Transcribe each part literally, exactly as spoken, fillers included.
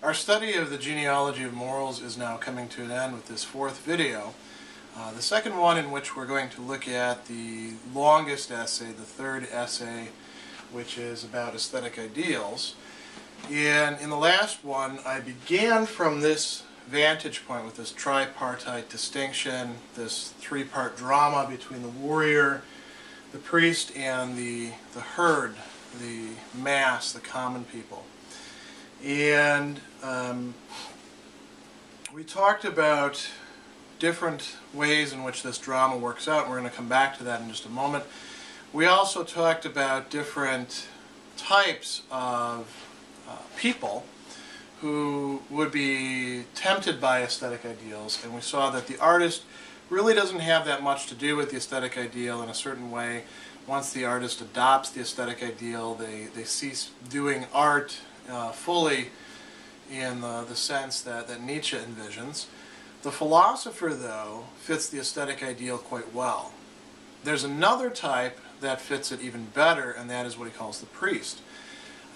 Our study of the genealogy of morals is now coming to an end with this fourth video, uh, the second one in which we're going to look at the longest essay, the third essay, which is about aesthetic ideals. And in the last one, I began from this vantage point with this tripartite distinction, this three-part drama between the warrior, the priest, and the, the herd, the mass, the common people. And um, we talked about different ways in which this drama works out. We're going to come back to that in just a moment. We also talked about different types of uh, people who would be tempted by aesthetic ideals, and we saw that the artist really doesn't have that much to do with the aesthetic ideal in a certain way. Once the artist adopts the aesthetic ideal, they, they cease doing art Uh, fully in the, the sense that, that Nietzsche envisions. The philosopher, though, fits the aesthetic ideal quite well. There's another type that fits it even better, and that is what he calls the priest.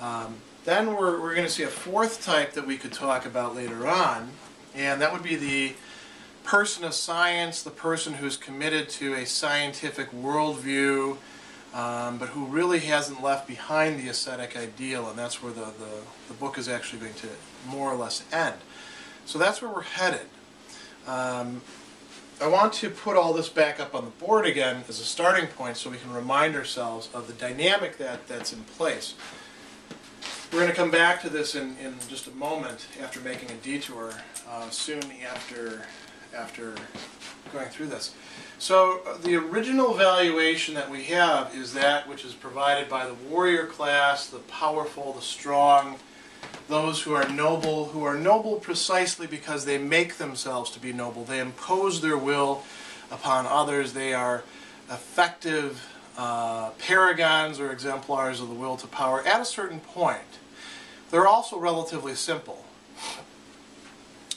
Um, then we're, we're going to see a fourth type that we could talk about later on, and that would be the person of science, the person who's committed to a scientific worldview, Um, but who really hasn't left behind the aesthetic ideal, and that's where the, the, the book is actually going to more or less end. So that's where we're headed. Um, I want to put all this back up on the board again as a starting point so we can remind ourselves of the dynamic that, that's in place. We're going to come back to this in, in just a moment after making a detour, uh, soon after, after going through this. So the original valuation that we have is that which is provided by the warrior class, the powerful, the strong, those who are noble, who are noble precisely because they make themselves to be noble. They impose their will upon others. They are effective uh, paragons or exemplars of the will to power at a certain point. They're also relatively simple.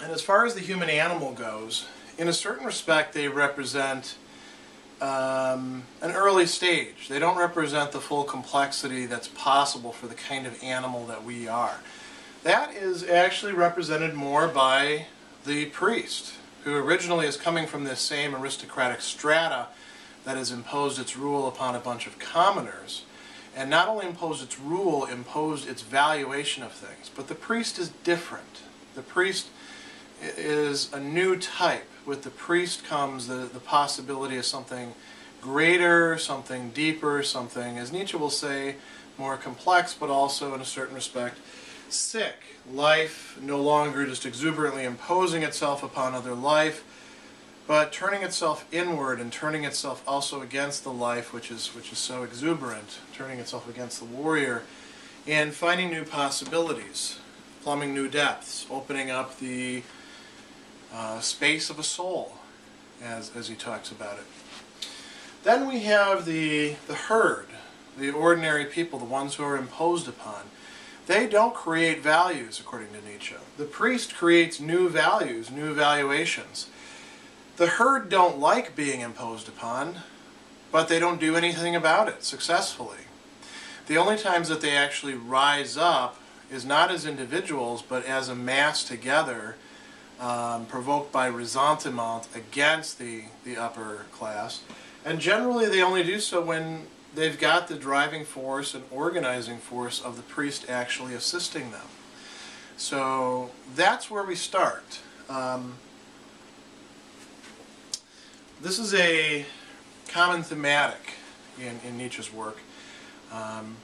And as far as the human animal goes, in a certain respect, they represent um, an early stage. They don't represent the full complexity that's possible for the kind of animal that we are. That is actually represented more by the priest, who originally is coming from this same aristocratic strata that has imposed its rule upon a bunch of commoners, and not only imposed its rule, imposed its valuation of things. But the priest is different. The priest is a new type. With the priest comes the, the possibility of something greater, something deeper, something, as Nietzsche will say, more complex, but also in a certain respect sick. Life no longer just exuberantly imposing itself upon other life, but turning itself inward and turning itself also against the life which is, which is so exuberant, turning itself against the warrior, and finding new possibilities, plumbing new depths, opening up the Uh, space of a soul, as, as he talks about it. Then we have the, the herd, the ordinary people, the ones who are imposed upon. They don't create values, according to Nietzsche. The priest creates new values, new valuations. The herd don't like being imposed upon, but they don't do anything about it successfully. The only times that they actually rise up is not as individuals, but as a mass together, Um, provoked by ressentiment against the, the upper class. And generally they only do so when they've got the driving force and organizing force of the priest actually assisting them. So that's where we start. Um, this is a common thematic in, in Nietzsche's work. Um,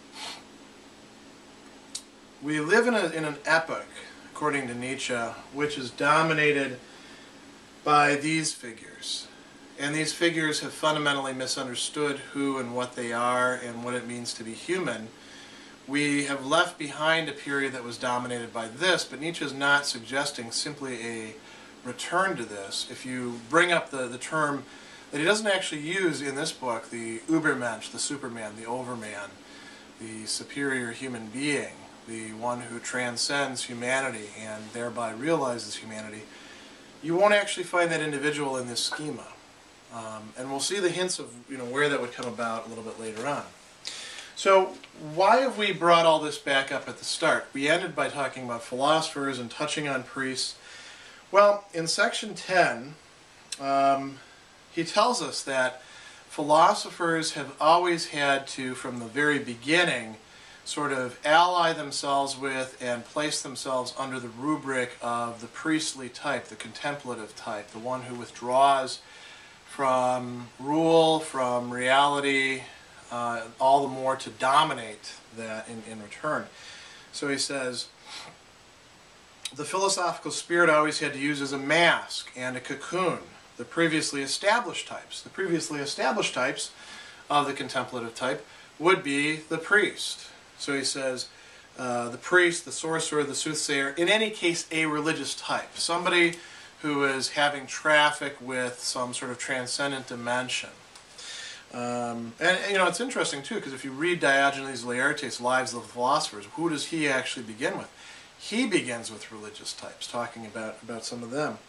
we live in, a, in an epoch, according to Nietzsche, which is dominated by these figures. And these figures have fundamentally misunderstood who and what they are and what it means to be human. We have left behind a period that was dominated by this, but Nietzsche is not suggesting simply a return to this. If you bring up the, the term that he doesn't actually use in this book, the Übermensch, the superman, the overman, the superior human being, the one who transcends humanity and thereby realizes humanity, you won't actually find that individual in this schema. Um, and we'll see the hints of you know, where that would come about a little bit later on. So why have we brought all this back up at the start? We ended by talking about philosophers and touching on priests. Well, in section ten, um, he tells us that philosophers have always had to, from the very beginning, sort of ally themselves with and place themselves under the rubric of the priestly type, the contemplative type, the one who withdraws from rule, from reality, uh, all the more to dominate that in, in return. So he says, the philosophical spirit always had to use as a mask and a cocoon the previously established types. The previously established types of the contemplative type would be the priest. So he says, uh, the priest, the sorcerer, the soothsayer, in any case a religious type, somebody who is having traffic with some sort of transcendent dimension. Um, and, you know, it's interesting too, because if you read Diogenes Laertius' Lives of the Philosophers, who does he actually begin with? He begins with religious types, talking about, about some of them.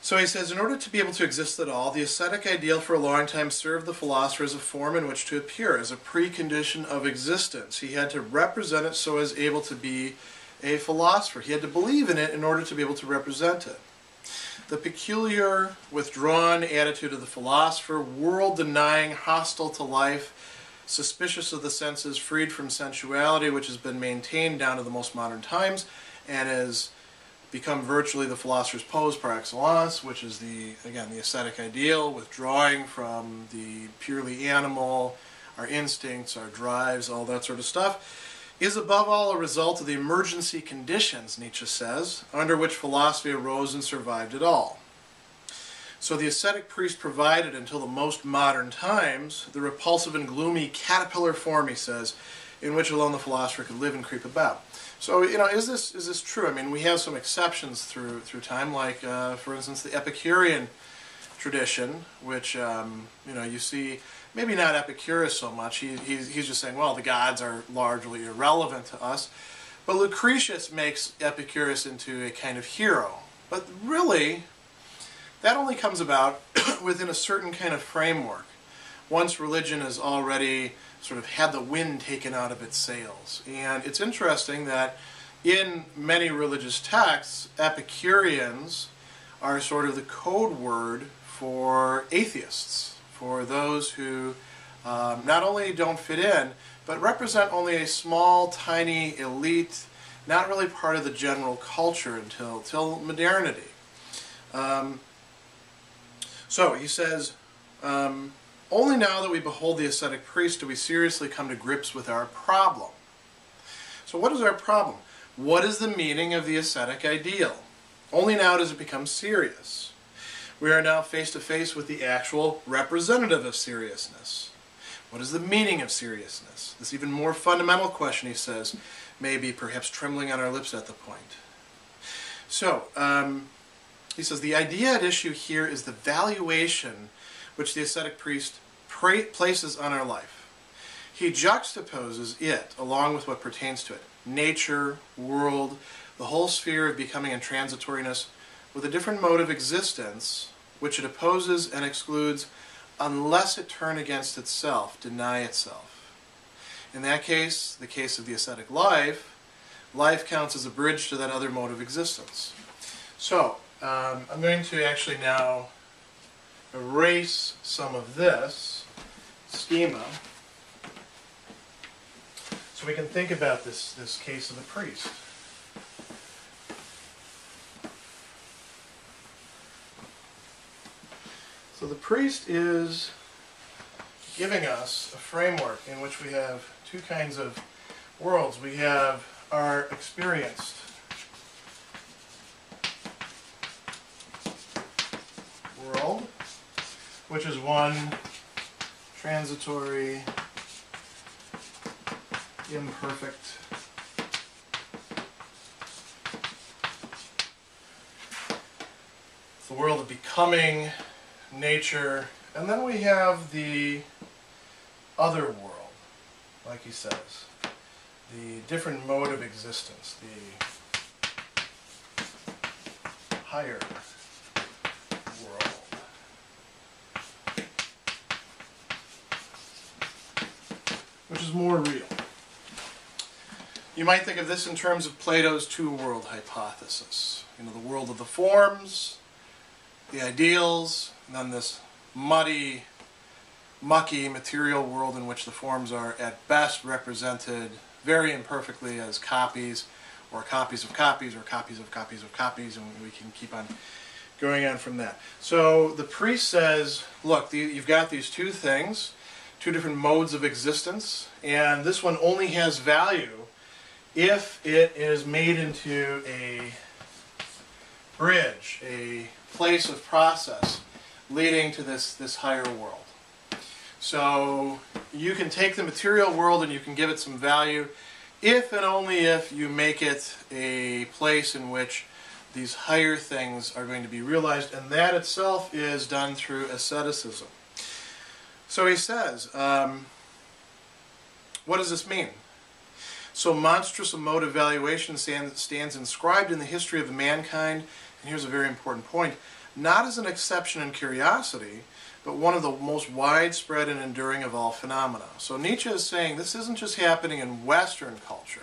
So he says, in order to be able to exist at all, the ascetic ideal for a long time served the philosopher as a form in which to appear, as a precondition of existence. He had to represent it so as able to be a philosopher. He had to believe in it in order to be able to represent it. The peculiar, withdrawn attitude of the philosopher, world-denying, hostile to life, suspicious of the senses, freed from sensuality, which has been maintained down to the most modern times, and is become virtually the philosopher's pose par excellence, which is the, again, the ascetic ideal, withdrawing from the purely animal, our instincts, our drives, all that sort of stuff, is above all a result of the emergency conditions, Nietzsche says, under which philosophy arose and survived at all. So the ascetic priest provided, until the most modern times, the repulsive and gloomy caterpillar form, he says, in which alone the philosopher could live and creep about. So, you know, is this, is this true? I mean, we have some exceptions through, through time, like, uh, for instance, the Epicurean tradition, which, um, you know, you see, maybe not Epicurus so much. He, he's, he's just saying, well, the gods are largely irrelevant to us. But Lucretius makes Epicurus into a kind of hero. But really, that only comes about within a certain kind of framework, once religion is already sort of had the wind taken out of its sails. And it's interesting that in many religious texts, Epicureans are sort of the code word for atheists, for those who um, not only don't fit in, but represent only a small, tiny elite, not really part of the general culture until, till modernity. Um, so he says, um, only now that we behold the ascetic priest do we seriously come to grips with our problem. So what is our problem? What is the meaning of the ascetic ideal? Only now does it become serious. We are now face to face with the actual representative of seriousness. What is the meaning of seriousness? This even more fundamental question, he says, may be perhaps trembling on our lips at the point. So, um, he says, the idea at issue here is the valuation which the ascetic priest places on our life. He juxtaposes it, along with what pertains to it, nature, world, the whole sphere of becoming and transitoriness, with a different mode of existence, which it opposes and excludes, unless it turn against itself, deny itself. In that case, the case of the ascetic life, life counts as a bridge to that other mode of existence. So, um, I'm going to actually now erase some of this schema so we can think about this, this case of the priest. So the priest is giving us a framework in which we have two kinds of worlds. We have our experienced world, which is one transitory, imperfect, it's the world of becoming, nature, and then we have the other world, like he says, the different mode of existence, the higher world. is more real. You might think of this in terms of Plato's two-world hypothesis. You know, the world of the forms, the ideals, and then this muddy, mucky material world in which the forms are at best represented very imperfectly as copies, or copies of copies, or copies of copies of copies, and we can keep on going on from that. So the priest says, look, you've got these two things, two different modes of existence, and this one only has value if it is made into a bridge, a place of process leading to this, this higher world. So you can take the material world and you can give it some value if and only if you make it a place in which these higher things are going to be realized, and that itself is done through asceticism. So he says, um, what does this mean? So monstrous a mode of valuation stand, stands inscribed in the history of mankind, and here's a very important point, not as an exception in curiosity, but one of the most widespread and enduring of all phenomena. So Nietzsche is saying this isn't just happening in Western culture.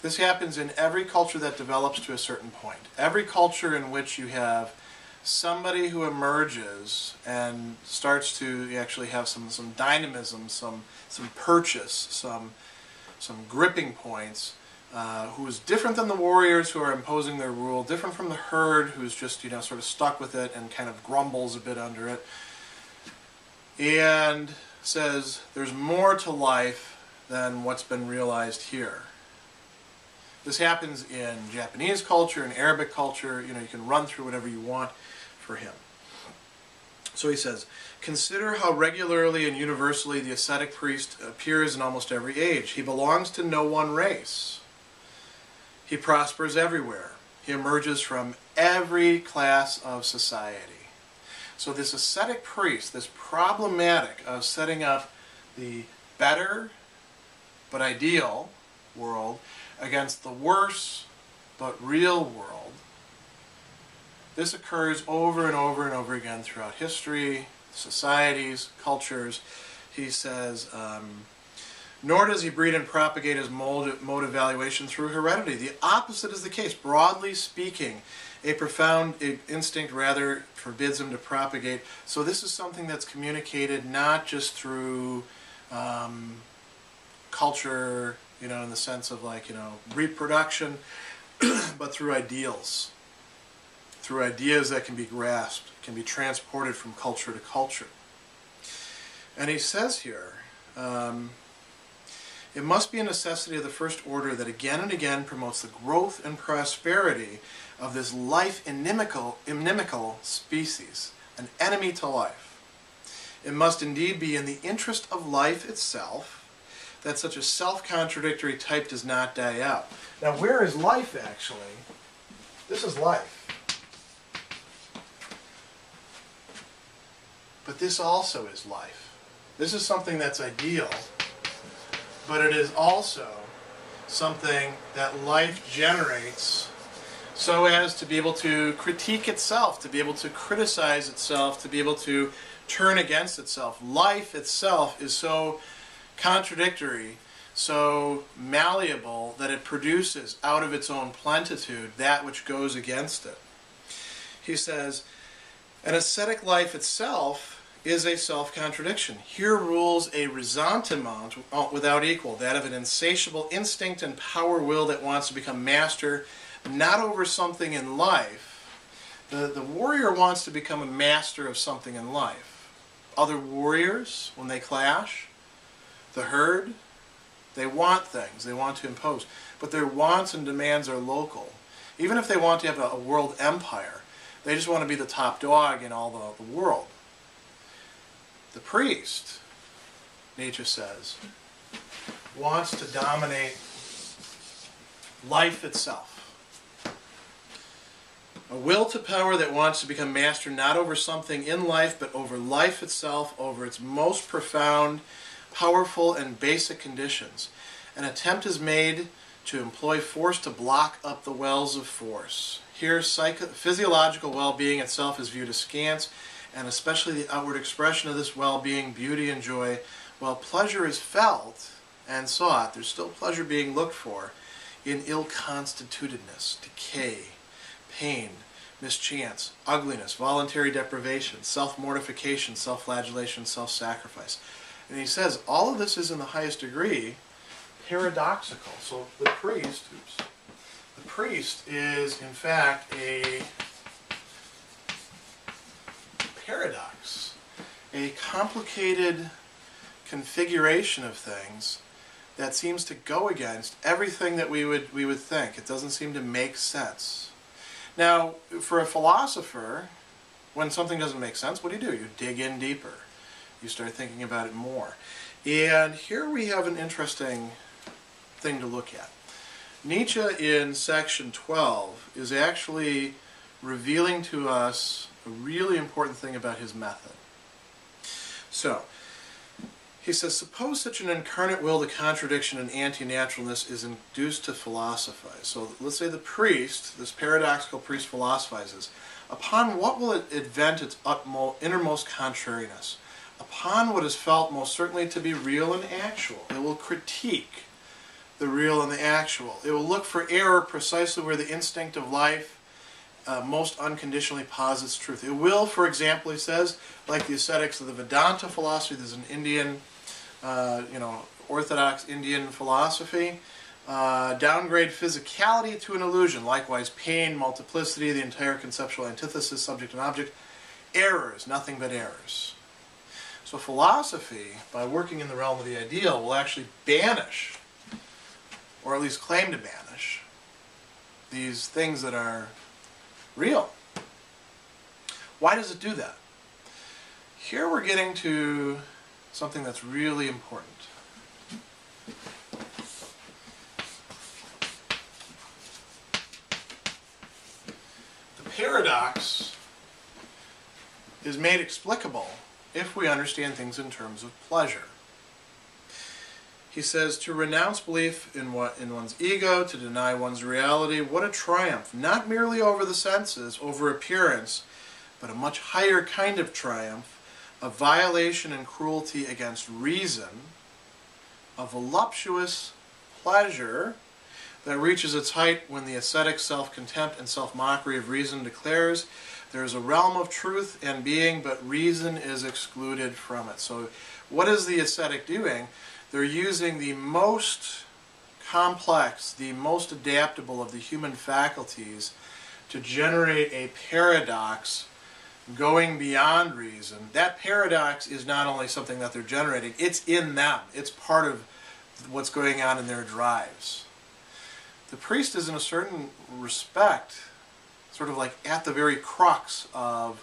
This happens in every culture that develops to a certain point. Every culture in which you have somebody who emerges and starts to actually have some, some dynamism, some, some purchase, some, some gripping points, uh, who is different than the warriors who are imposing their rule, different from the herd who's just, you know, sort of stuck with it and kind of grumbles a bit under it, and says there's more to life than what's been realized here. This happens in Japanese culture, in Arabic culture, you know, you can run through whatever you want for him. So he says, consider how regularly and universally the ascetic priest appears in almost every age. He belongs to no one race. He prospers everywhere. He emerges from every class of society. So this ascetic priest, this problematic of setting up the better but ideal world against the worse but real world, this occurs over and over and over again throughout history, societies, cultures. He says, um, nor does he breed and propagate his mode, mode of valuation through heredity. The opposite is the case. Broadly speaking, a profound instinct rather forbids him to propagate. So this is something that's communicated not just through um, culture, you know, in the sense of like, you know, reproduction, but through ideals, through ideas that can be grasped, can be transported from culture to culture. And he says here, um, it must be a necessity of the first order that again and again promotes the growth and prosperity of this life inimical, inimical species, an enemy to life. It must indeed be in the interest of life itself that such a self-contradictory type does not die out. Now, where is life, actually? This is life. But this also is life. This is something that's ideal, but it is also something that life generates so as to be able to critique itself, to be able to criticize itself, to be able to turn against itself. Life itself is so contradictory, so malleable, that it produces out of its own plenitude that which goes against it. He says, an ascetic life itself is a self-contradiction. Here rules a ressentiment without equal, that of an insatiable instinct and power will that wants to become master, not over something in life. The, the warrior wants to become a master of something in life. Other warriors, when they clash, the herd, they want things, they want to impose, but their wants and demands are local. Even if they want to have a, a world empire, they just want to be the top dog in all the, the world. The priest, Nietzsche says, wants to dominate life itself. A will to power that wants to become master not over something in life, but over life itself, over its most profound, powerful, and basic conditions. An attempt is made to employ force to block up the wells of force. Here, psycho physiological well-being itself is viewed askance, and especially the outward expression of this well-being, beauty and joy, while pleasure is felt and sought, there's still pleasure being looked for in ill-constitutedness, decay, pain, mischance, ugliness, voluntary deprivation, self-mortification, self-flagellation, self-sacrifice. And he says all of this is in the highest degree paradoxical. So the priest, oops, the priest is in fact a paradox, a complicated configuration of things that seems to go against everything that we would we would think. It doesn't seem to make sense. Now, for a philosopher, when something doesn't make sense, what do you do? You dig in deeper. You start thinking about it more. And here we have an interesting thing to look at. Nietzsche in section twelve is actually revealing to us a really important thing about his method. So, he says, suppose such an incarnate will to contradiction and anti-naturalness is induced to philosophize. So let's say the priest, this paradoxical priest, philosophizes. Upon what will it invent its utmost, innermost contrariness? Upon what is felt most certainly to be real and actual. It will critique the real and the actual. It will look for error precisely where the instinct of life uh, most unconditionally posits truth. It will, for example, he says, like the ascetics of the Vedanta philosophy, there's an Indian Uh, you know, Orthodox Indian philosophy, uh, downgrade physicality to an illusion, likewise pain, multiplicity, the entire conceptual antithesis, subject and object, errors, nothing but errors. So philosophy, by working in the realm of the ideal, will actually banish, or at least claim to banish, these things that are real. Why does it do that? Here we're getting to something that's really important. The paradox is made explicable if we understand things in terms of pleasure. He says, to renounce belief in, what, in one's ego, to deny one's reality, what a triumph, not merely over the senses, over appearance, but a much higher kind of triumph, a violation and cruelty against reason, a voluptuous pleasure that reaches its height when the ascetic self-contempt and self-mockery of reason declares there is a realm of truth and being, but reason is excluded from it. So what is the ascetic doing? They're using the most complex, the most adaptable of the human faculties to generate a paradox going beyond reason. That paradox is not only something that they're generating, it's in them. It's part of what's going on in their drives. The priest is in a certain respect sort of like at the very crux of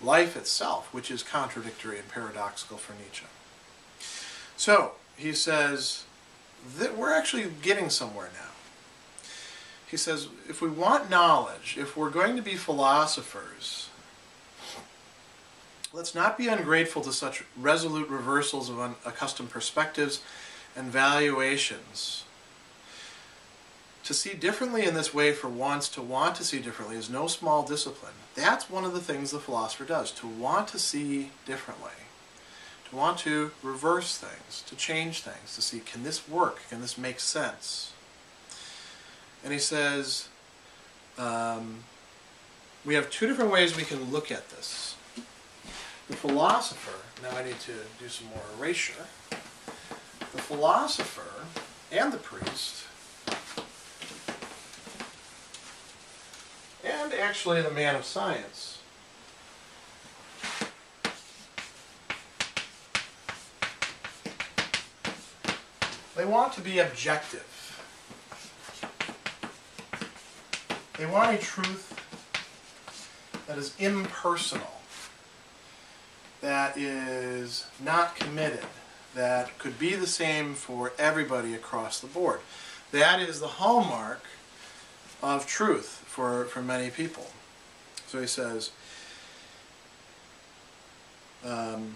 life itself, which is contradictory and paradoxical for Nietzsche. So he says that we're actually getting somewhere now. He says if we want knowledge, if we're going to be philosophers, let's not be ungrateful to such resolute reversals of unaccustomed perspectives and valuations. To see differently in this way for once, to want to see differently, is no small discipline. That's one of the things the philosopher does, to want to see differently, to want to reverse things, to change things, to see, can this work? Can this make sense? And he says, um, we have two different ways we can look at this. The philosopher, now I need to do some more erasure, the philosopher and the priest, and actually the man of science, they want to be objective. They want a truth that is impersonal, that is not committed, that could be the same for everybody across the board. That is the hallmark of truth for, for many people. So he says, um,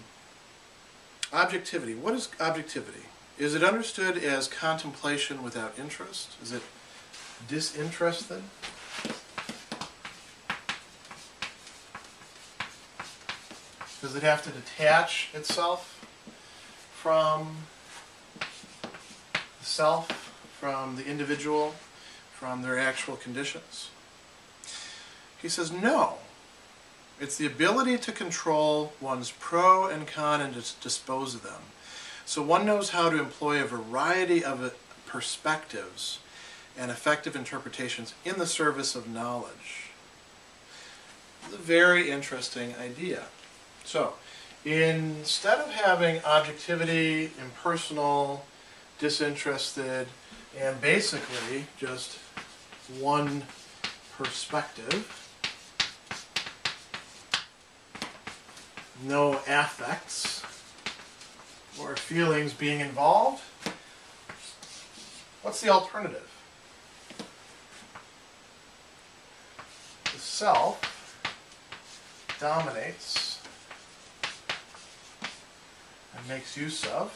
objectivity. What is objectivity? Is it understood as contemplation without interest? Is it disinterested? Does it have to detach itself from the self from the individual, from their actual conditions. He says, no. It's the ability to control one's pro and con and to dispose of them. So one knows how to employ a variety of perspectives and effective interpretations in the service of knowledge. It's a very interesting idea. So, instead of having objectivity, impersonal, disinterested, and basically just one perspective, no affects or feelings being involved, what's the alternative? The self dominates and makes use of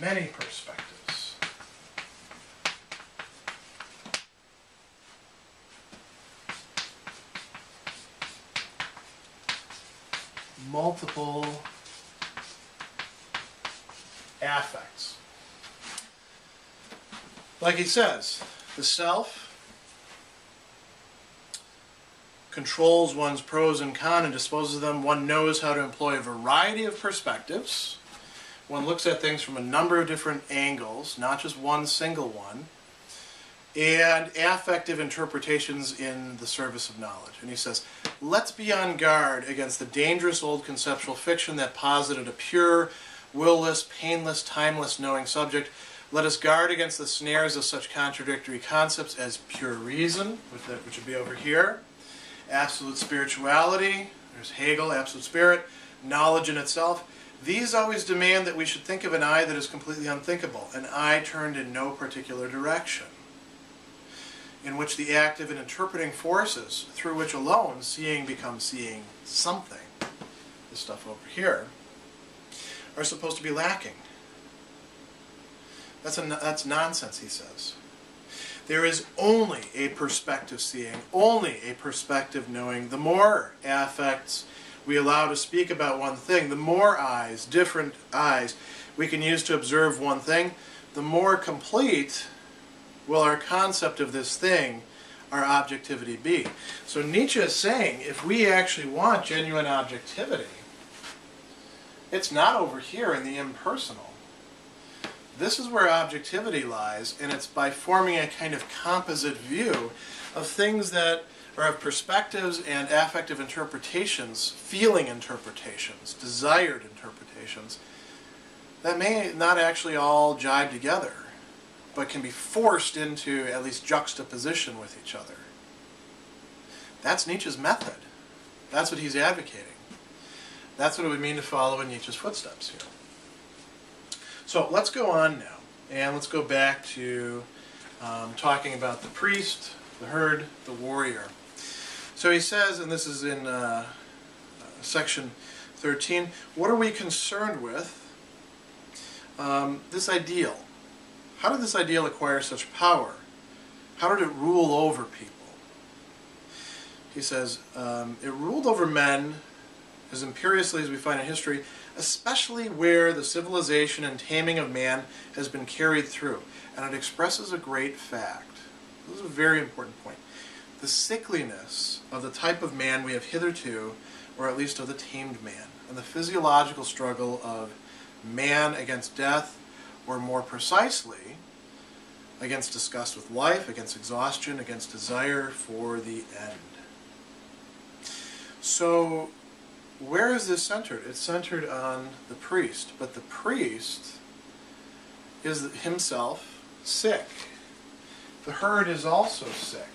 many perspectives. Multiple affects. Like he says, the self controls one's pros and cons and disposes of them. One knows how to employ a variety of perspectives. One looks at things from a number of different angles, not just one single one, and affective interpretations in the service of knowledge. And he says, let's be on guard against the dangerous old conceptual fiction that posited a pure, will-less, painless, timeless knowing subject. Let us guard against the snares of such contradictory concepts as pure reason, which would be over here, absolute spirituality, there's Hegel, absolute spirit, knowledge in itself. These always demand that we should think of an I that is completely unthinkable, an I turned in no particular direction, in which the active and interpreting forces, through which alone seeing becomes seeing something, this stuff over here, are supposed to be lacking. That's, a, that's nonsense, he says. There is only a perspective seeing, only a perspective knowing. The more affects we allow to speak about one thing, the more eyes, different eyes, we can use to observe one thing, the more complete will our concept of this thing, our objectivity, be. So Nietzsche is saying, if we actually want genuine objectivity, it's not over here in the impersonal. This is where objectivity lies, and it's by forming a kind of composite view of things that or of perspectives and affective interpretations, feeling interpretations, desired interpretations, that may not actually all jibe together, but can be forced into at least juxtaposition with each other. That's Nietzsche's method. That's what he's advocating. That's what it would mean to follow in Nietzsche's footsteps here. So let's go on now, and let's go back to um, talking about the priest, the herd, the warrior. So he says, and this is in uh, section thirteen, what are we concerned with? Um, this ideal. How did this ideal acquire such power? How did it rule over people? He says, um, it ruled over men as imperiously as we find in history, especially where the civilization and taming of man has been carried through. And it expresses a great fact. This is a very important point. The sickliness of the type of man we have hitherto, or at least of the tamed man, and the physiological struggle of man against death, or more precisely, against disgust with life, against exhaustion, against desire for the end. So, where is this centered? It's centered on the priest, but the priest is himself sick. The herd is also sick.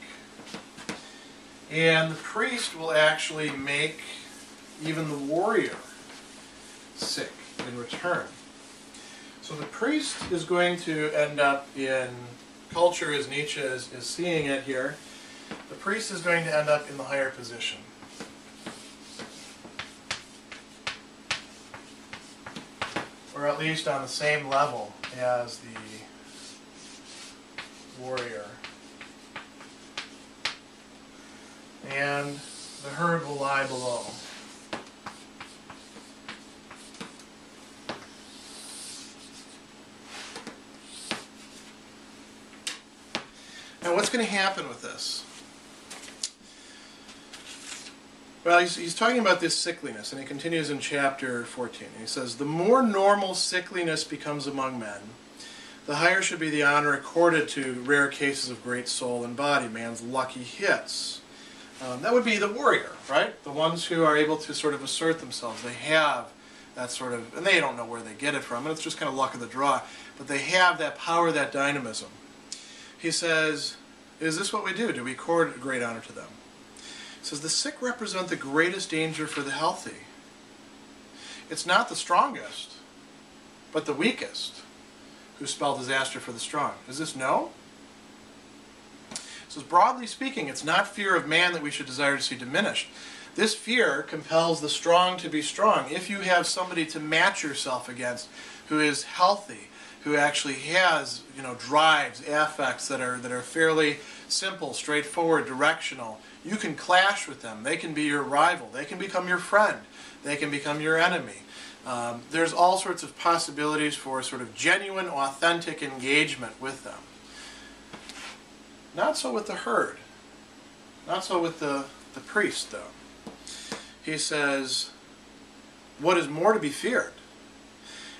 And the priest will actually make even the warrior sick in return. So the priest is going to end up in culture, as Nietzsche is, is seeing it here, the priest is going to end up in the higher position. Or at least on the same level as the warrior. And The herd will lie below. Now, what's going to happen with this? Well, he's, he's talking about this sickliness, and he continues in chapter fourteen. He says, "The more normal sickliness becomes among men, the higher should be the honor accorded to rare cases of great soul and body, man's lucky hits." Um, that would be the warrior, right? The ones who are able to sort of assert themselves. They have that sort of, and they don't know where they get it from, and it's just kind of luck of the draw, but they have that power, that dynamism. He says, is this what we do? Do we accord great honor to them? He says, the sick represent the greatest danger for the healthy. It's not the strongest, but the weakest who spell disaster for the strong. Is this no? So broadly speaking, it's not fear of man that we should desire to see diminished. This fear compels the strong to be strong. If you have somebody to match yourself against who is healthy, who actually has, you know, drives, affects that are, that are fairly simple, straightforward, directional, you can clash with them. They can be your rival. They can become your friend. They can become your enemy. Um, there's all sorts of possibilities for sort of genuine, authentic engagement with them. Not so with the herd. Not so with the, the priest, though. He says, what is more to be feared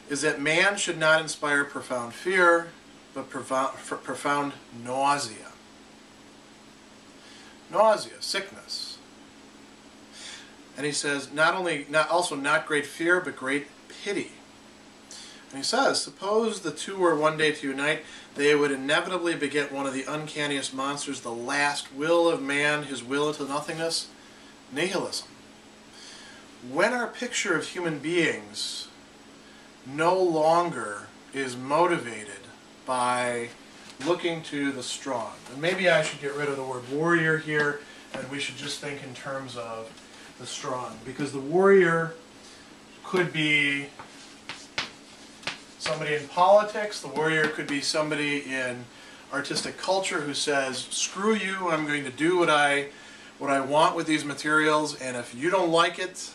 is that man should not inspire profound fear, but profound nausea. Nausea, sickness. And he says, not only, not also not great fear, but great pity. And he says, suppose the two were one day to unite, they would inevitably beget one of the uncanniest monsters, the last will of man, his will to nothingness, nihilism. When our picture of human beings no longer is motivated by looking to the strong. And maybe I should get rid of the word warrior here, and we should just think in terms of the strong. Because the warrior could be somebody in politics, the warrior could be somebody in artistic culture who says, screw you, I'm going to do what I, what I want with these materials, and if you don't like it,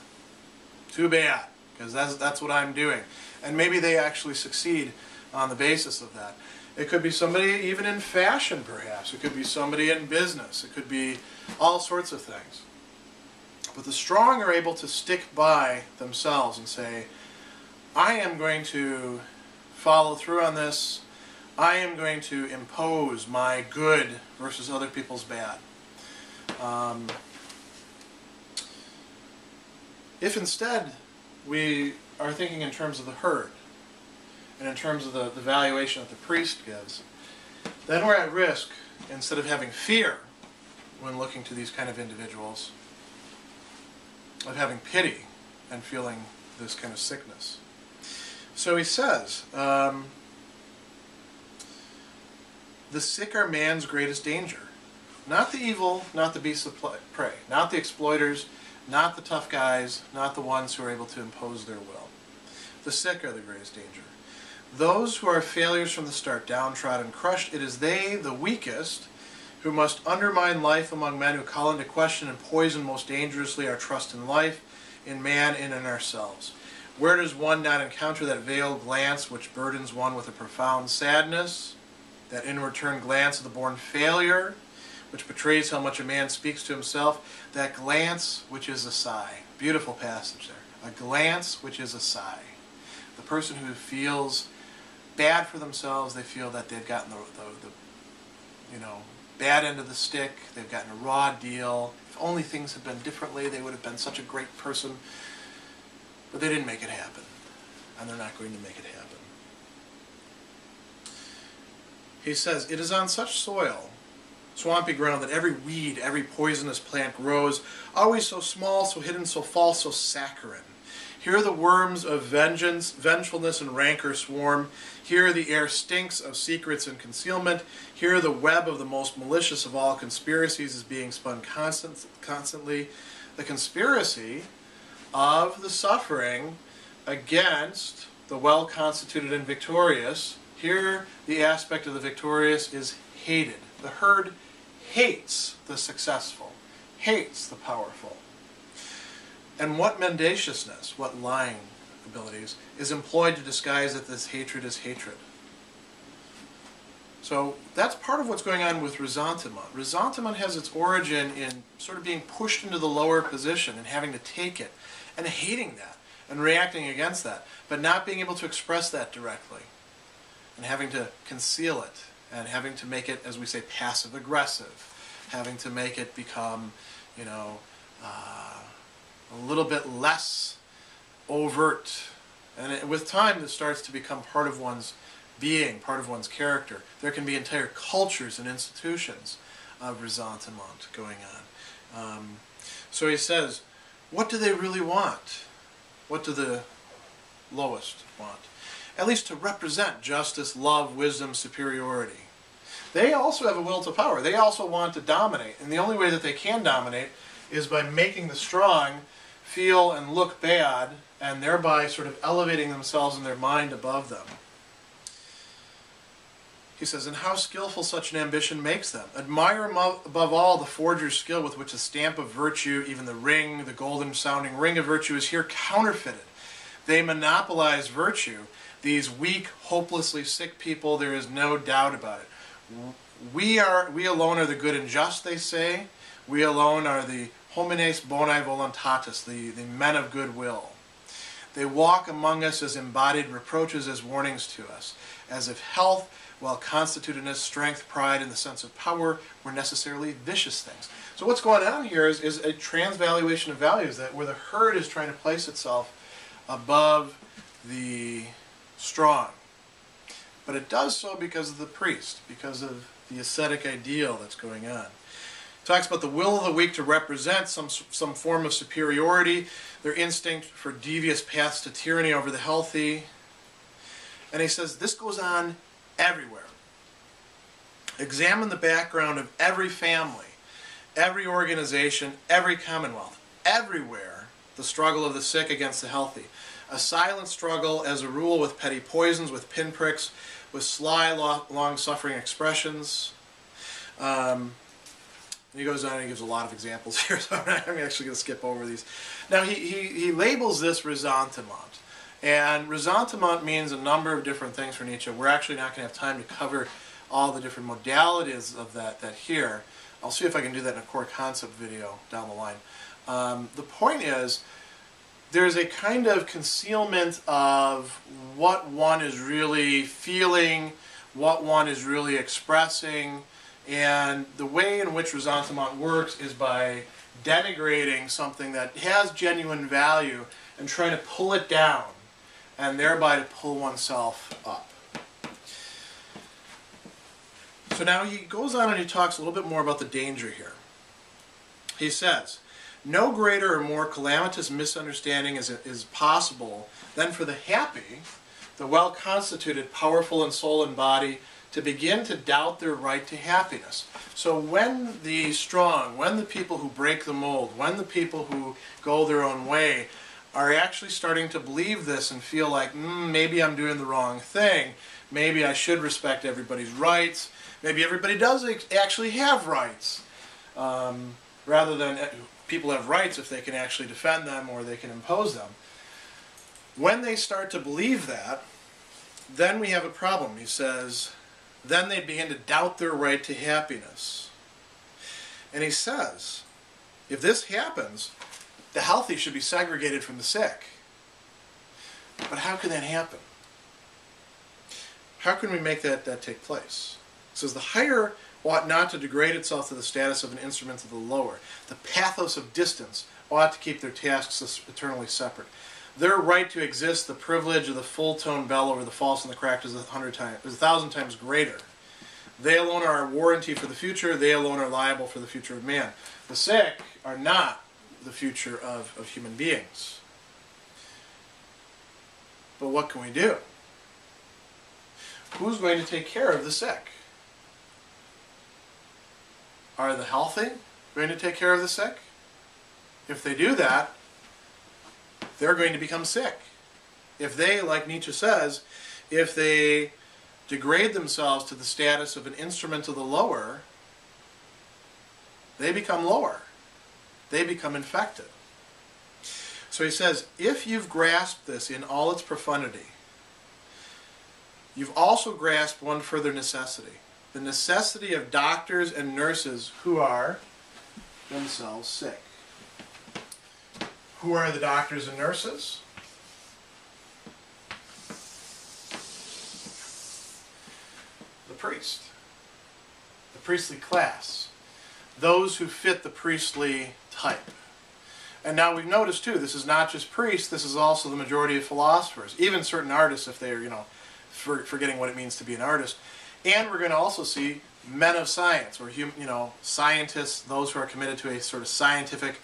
too bad, because that's, that's what I'm doing. And maybe they actually succeed on the basis of that. It could be somebody even in fashion, perhaps. It could be somebody in business. It could be all sorts of things. But the strong are able to stick by themselves and say, I am going to follow through on this. I am going to impose my good versus other people's bad. Um, if instead we are thinking in terms of the herd and in terms of the, the valuation that the priest gives, then we're at risk, instead of having fear when looking to these kind of individuals, of having pity and feeling this kind of sickness. So he says, um, the sick are man's greatest danger. Not the evil, not the beasts of prey, not the exploiters, not the tough guys, not the ones who are able to impose their will. The sick are the greatest danger. Those who are failures from the start, downtrodden, crushed, it is they, the weakest, who must undermine life among men, who call into question and poison most dangerously our trust in life, in man, and in ourselves. Where does one not encounter that veiled glance which burdens one with a profound sadness, that inward turned glance of the born failure, which betrays how much a man speaks to himself, that glance which is a sigh. Beautiful passage there. A glance which is a sigh. The person who feels bad for themselves, they feel that they've gotten the, the, the you know, bad end of the stick, they've gotten a raw deal. If only things had been differently, they would have been such a great person. But they didn't make it happen, and they're not going to make it happen. He says, it is on such soil, swampy ground, that every weed, every poisonous plant grows, always so small, so hidden, so false, so saccharine. Here the worms of vengeance, vengefulness, and rancor swarm. Here the air stinks of secrets and concealment. Here the web of the most malicious of all conspiracies is being spun constant, constantly. The conspiracy of the suffering against the well-constituted and victorious. Here the aspect of the victorious is hated. The herd hates the successful, hates the powerful. And what mendaciousness, what lying abilities, is employed to disguise that this hatred is hatred. So that's part of what's going on with Ressentiment. Ressentiment has its origin in sort of being pushed into the lower position and having to take it, and hating that, and reacting against that, but not being able to express that directly, and having to conceal it, and having to make it, as we say, passive-aggressive, having to make it become, you know, uh, a little bit less overt. And it, with time, this starts to become part of one's being, part of one's character. There can be entire cultures and institutions of Ressentiment going on. Um, so he says, what do they really want? What do the lowest want? At least to represent justice, love, wisdom, superiority. They also have a will to power. They also want to dominate. And the only way that they can dominate is by making the strong feel and look bad, and thereby sort of elevating themselves in their mind above them. He says, and how skillful such an ambition makes them. Admire above all the forger's skill with which the stamp of virtue, even the ring, the golden-sounding ring of virtue, is here counterfeited. They monopolize virtue. These weak, hopelessly sick people, there is no doubt about it. We, are, we alone are the good and just, they say. We alone are the homines bonae voluntatis, the, the men of good will. They walk among us as embodied reproaches, as warnings to us, as if health, while constitutiveness, strength, pride, and the sense of power were necessarily vicious things. So what's going on here is, is a transvaluation of values, that where the herd is trying to place itself above the strong. But it does so because of the priest, because of the ascetic ideal that's going on. It talks about the will of the weak to represent some, some form of superiority, their instinct for devious paths to tyranny over the healthy. And he says this goes on everywhere. Examine the background of every family, every organization, every commonwealth. Everywhere, the struggle of the sick against the healthy. A silent struggle, as a rule, with petty poisons, with pinpricks, with sly, long-suffering expressions. Um, he goes on and he gives a lot of examples here, so I'm, not, I'm actually going to skip over these. Now, he, he, he labels this Ressentiment. And Ressentiment means a number of different things for Nietzsche. We're actually not going to have time to cover all the different modalities of that, that here. I'll see if I can do that in a core concept video down the line. Um, the point is, there's a kind of concealment of what one is really feeling, what one is really expressing, and the way in which Ressentiment works is by denigrating something that has genuine value and trying to pull it down, and thereby to pull oneself up. So now he goes on and he talks a little bit more about the danger here. He says, no greater or more calamitous misunderstanding is, is possible than for the happy, the well-constituted, powerful in soul and body, to begin to doubt their right to happiness. So when the strong, when the people who break the mold, when the people who go their own way are actually starting to believe this and feel like, mm, maybe I'm doing the wrong thing, maybe I should respect everybody's rights, maybe everybody does actually have rights, um, rather than people have rights if they can actually defend them or they can impose them. When they start to believe that, then we have a problem. He says, then they begin to doubt their right to happiness. And he says, if this happens, the healthy should be segregated from the sick. But how can that happen? How can we make that, that take place? It says, the higher ought not to degrade itself to the status of an instrument of the lower. The pathos of distance ought to keep their tasks eternally separate. Their right to exist, the privilege of the full-toned bell over the false and the cracked, is a hundred times, is a thousand times greater. They alone are our warranty for the future. They alone are liable for the future of man. The sick are not the future of, of human beings. But what can we do? Who's going to take care of the sick? Are the healthy going to take care of the sick? If they do that, they're going to become sick. If they, like Nietzsche says, if they degrade themselves to the status of an instrument of the lower, they become lower. they become infected. So he says, if you've grasped this in all its profundity, you've also grasped one further necessity, the necessity of doctors and nurses who are themselves sick. Who are the doctors and nurses? The priest, the priestly class, those who fit the priestly type. And now we've noticed too, this is not just priests, this is also the majority of philosophers, even certain artists if they're, you know, for, forgetting what it means to be an artist. And we're going to also see men of science, or you know, scientists, those who are committed to a sort of scientific,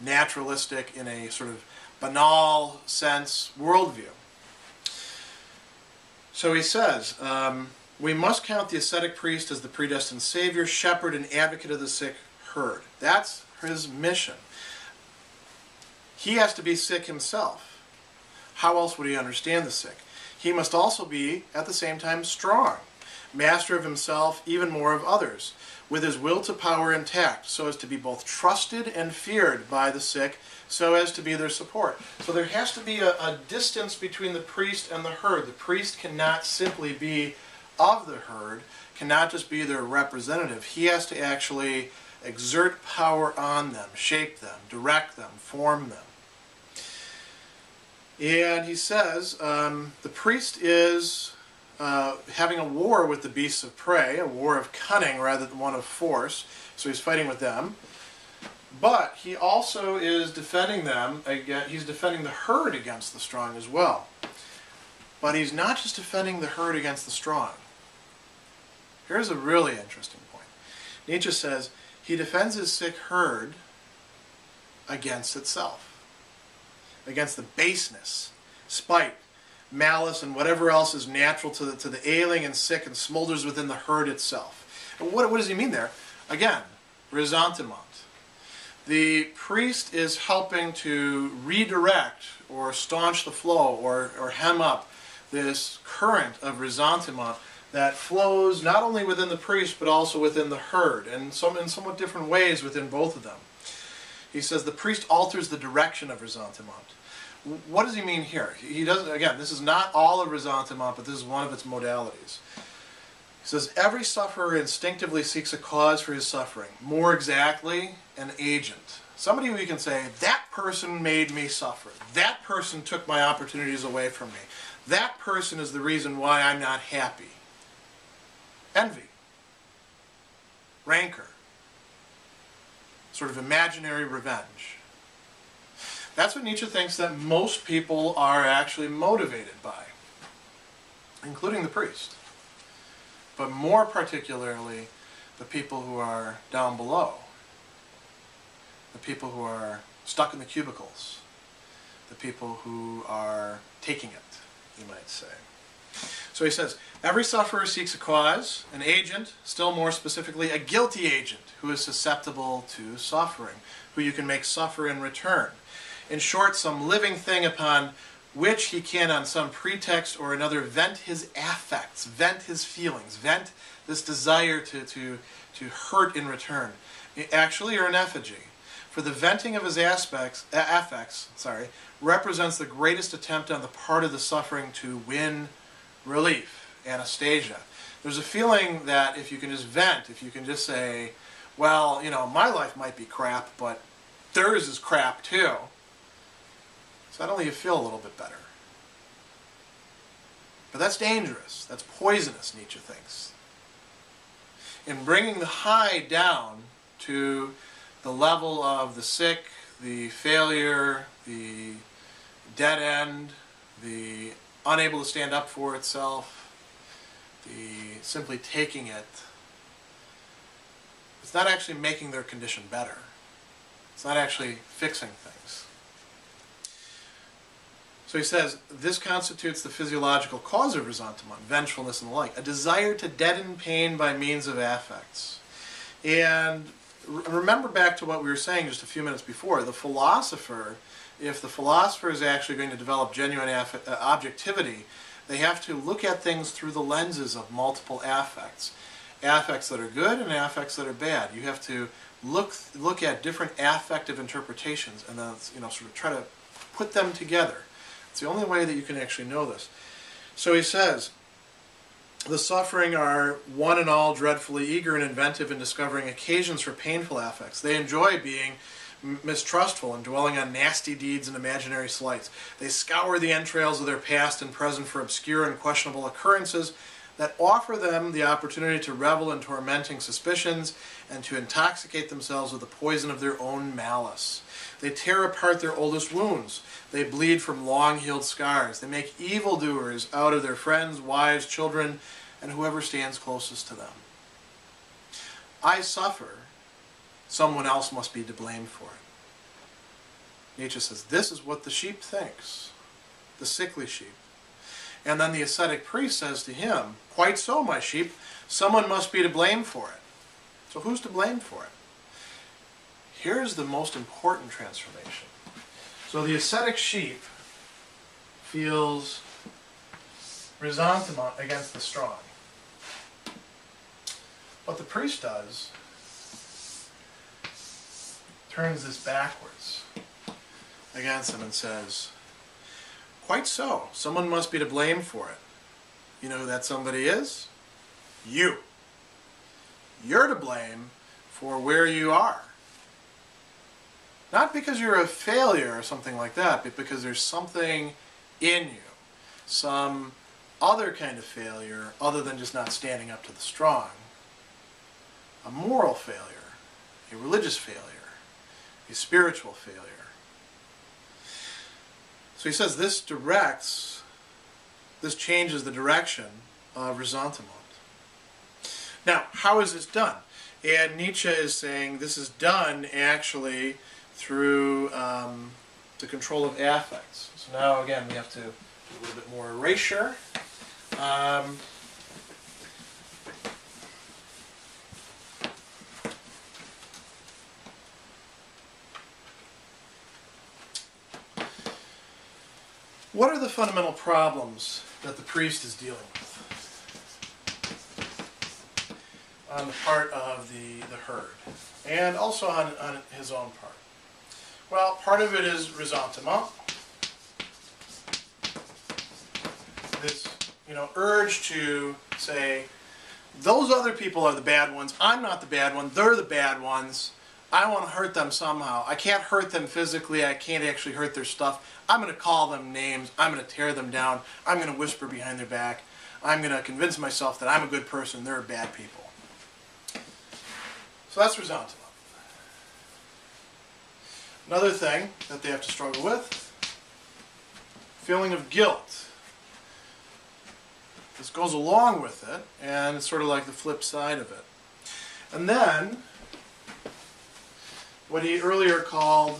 naturalistic, in a sort of banal sense, worldview. So he says, um, we must count the ascetic priest as the predestined savior, shepherd, and advocate of the sick herd. That's his mission. He has to be sick himself. How else would he understand the sick? He must also be, at the same time, strong, master of himself, even more of others, with his will to power intact, so as to be both trusted and feared by the sick, so as to be their support. So there has to be a, a distance between the priest and the herd. The priest cannot simply be of the herd, cannot just be their representative. He has to actually exert power on them, shape them, direct them, form them. And he says, um, the priest is uh, having a war with the beasts of prey, a war of cunning rather than one of force, so he's fighting with them. But he also is defending them, against, he's defending the herd against the strong as well. But he's not just defending the herd against the strong. Here's a really interesting point. Nietzsche says, he defends his sick herd against itself, against the baseness, spite, malice, and whatever else is natural to the, to the ailing and sick and smolders within the herd itself. And what, what does he mean there? Again, Ressentiment. The priest is helping to redirect or staunch the flow or, or hem up this current of Ressentiment that flows not only within the priest but also within the herd, and some, in somewhat different ways within both of them. He says the priest alters the direction of Ressentiment. What does he mean here? He doesn't, again, this is not all of Ressentiment, but this is one of its modalities. He says, every sufferer instinctively seeks a cause for his suffering. More exactly, an agent. Somebody who you can say, that person made me suffer. That person took my opportunities away from me. That person is the reason why I'm not happy. Envy. Rancor. Sort of imaginary revenge. That's what Nietzsche thinks that most people are actually motivated by, including the priest, but more particularly the people who are down below, the people who are stuck in the cubicles, the people who are taking it, you might say. So he says, every sufferer seeks a cause, an agent, still more specifically a guilty agent who is susceptible to suffering, who you can make suffer in return. In short, some living thing upon which he can, on some pretext or another, vent his affects, vent his feelings, vent this desire to, to, to hurt in return. Actually, or an effigy. For the venting of his aspects, affects sorry, represents the greatest attempt on the part of the suffering to win relief, anastasia. There's a feeling that if you can just vent, if you can just say, well, you know, my life might be crap, but theirs is crap too. So not only you feel a little bit better. But that's dangerous. That's poisonous, Nietzsche thinks. In bringing the high down to the level of the sick, the failure, the dead end, the unable to stand up for itself, the simply taking it, it's not actually making their condition better. It's not actually fixing things. So he says, this constitutes the physiological cause of Ressentiment, vengefulness and the like, a desire to deaden pain by means of affects. And remember back to what we were saying just a few minutes before, the philosopher, if the philosopher is actually going to develop genuine objectivity, they have to look at things through the lenses of multiple affects. Affects that are good and affects that are bad. You have to look look at different affective interpretations and then, you know, sort of try to put them together. It's the only way that you can actually know this. So he says, the suffering are one and all dreadfully eager and inventive in discovering occasions for painful affects. They enjoy being mistrustful and dwelling on nasty deeds and imaginary slights. They scour the entrails of their past and present for obscure and questionable occurrences that offer them the opportunity to revel in tormenting suspicions and to intoxicate themselves with the poison of their own malice. They tear apart their oldest wounds. They bleed from long-healed scars. They make evildoers out of their friends, wives, children, and whoever stands closest to them. I suffer. Someone else must be to blame for it. Nietzsche says, this is what the sheep thinks, the sickly sheep. And then the ascetic priest says to him, quite so, my sheep, someone must be to blame for it. So who's to blame for it? Here's the most important transformation. So the ascetic sheep feels ressentiment against the strong. What the priest does, turns this backwards against him and says, quite so. Someone must be to blame for it. You know who that somebody is? You. You're to blame for where you are. Not because you're a failure or something like that, but because there's something in you. Some other kind of failure other than just not standing up to the strong. A moral failure. A religious failure. A spiritual failure. So he says this directs, this changes the direction of ressentiment. Now, how is this done? And Nietzsche is saying this is done actually through um, the control of affects. So now again we have to do a little bit more erasure. Um, What are the fundamental problems that the priest is dealing with on the part of the, the herd, and also on, on his own part? Well, part of it is ressentiment, this you know, urge to say, those other people are the bad ones, I'm not the bad one, they're the bad ones. I want to hurt them somehow. I can't hurt them physically. I can't actually hurt their stuff. I'm going to call them names. I'm going to tear them down. I'm going to whisper behind their back. I'm going to convince myself that I'm a good person. They're bad people. So that's ressentiment. Another thing that they have to struggle with, feeling of guilt. This goes along with it, and it's sort of like the flip side of it. And then what he earlier called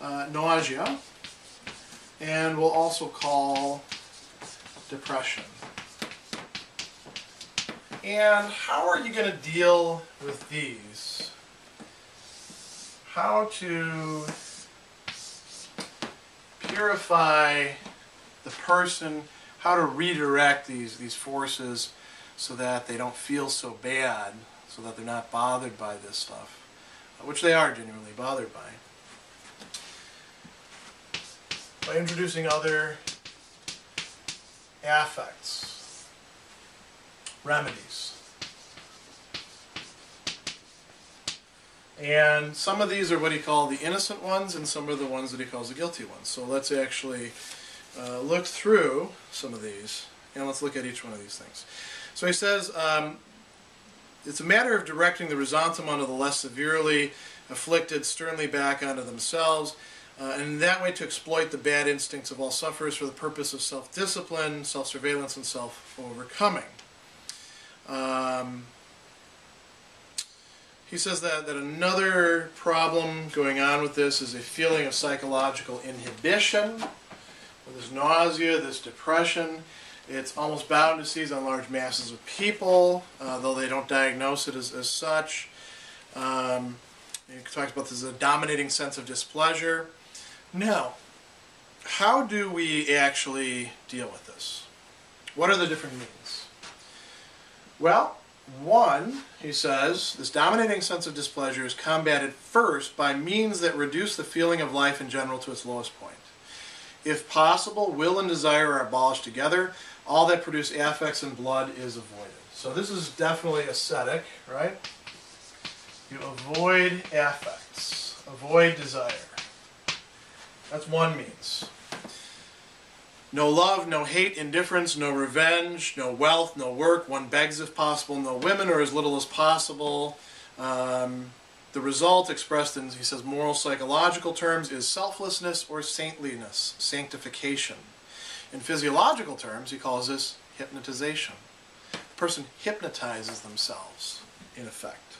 uh, nausea, and we'll also call depression. And how are you going to deal with these? How to purify the person, how to redirect these, these forces so that they don't feel so bad, so that they're not bothered by this stuff, which they are genuinely bothered by, by introducing other affects, remedies. And some of these are what he called the innocent ones, and some are the ones that he calls the guilty ones. So let's actually uh, look through some of these, and let's look at each one of these things. So he says, um, it's a matter of directing the ressentiment of the less severely afflicted sternly back onto themselves, uh, and in that way to exploit the bad instincts of all sufferers for the purpose of self-discipline, self-surveillance, and self-overcoming. Um, he says that, that another problem going on with this is a feeling of psychological inhibition, with this nausea, this depression. It's almost bound to seize on large masses of people, uh, though they don't diagnose it as, as such. Um, he talks about this as a dominating sense of displeasure. Now, how do we actually deal with this? What are the different means? Well, One, he says, this dominating sense of displeasure is combated first by means that reduce the feeling of life in general to its lowest point. If possible, will and desire are abolished together. All that produce affects and blood is avoided. So this is definitely ascetic, right? You avoid affects, avoid desire. That's one means. No love, no hate, indifference, no revenge, no wealth, no work. One begs if possible, no women, or as little as possible. Um, the result, expressed in, he says, moral psychological terms, is selflessness or saintliness, sanctification. In physiological terms, he calls this hypnotization. The person hypnotizes themselves, in effect.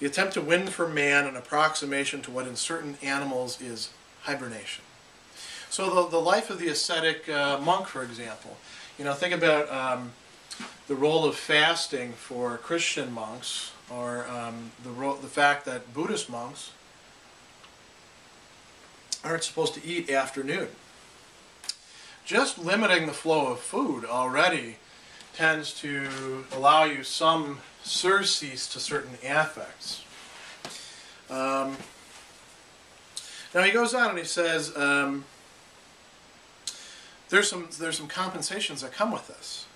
The attempt to win for man an approximation to what in certain animals is hibernation. So the, the life of the ascetic uh, monk, for example, you know, think about um, the role of fasting for Christian monks, or um, the, ro the fact that Buddhist monks aren't supposed to eat afternoon. Just limiting the flow of food already tends to allow you some surcease to certain affects. Um, now he goes on and he says, um, there's some, there's some compensations that come with this.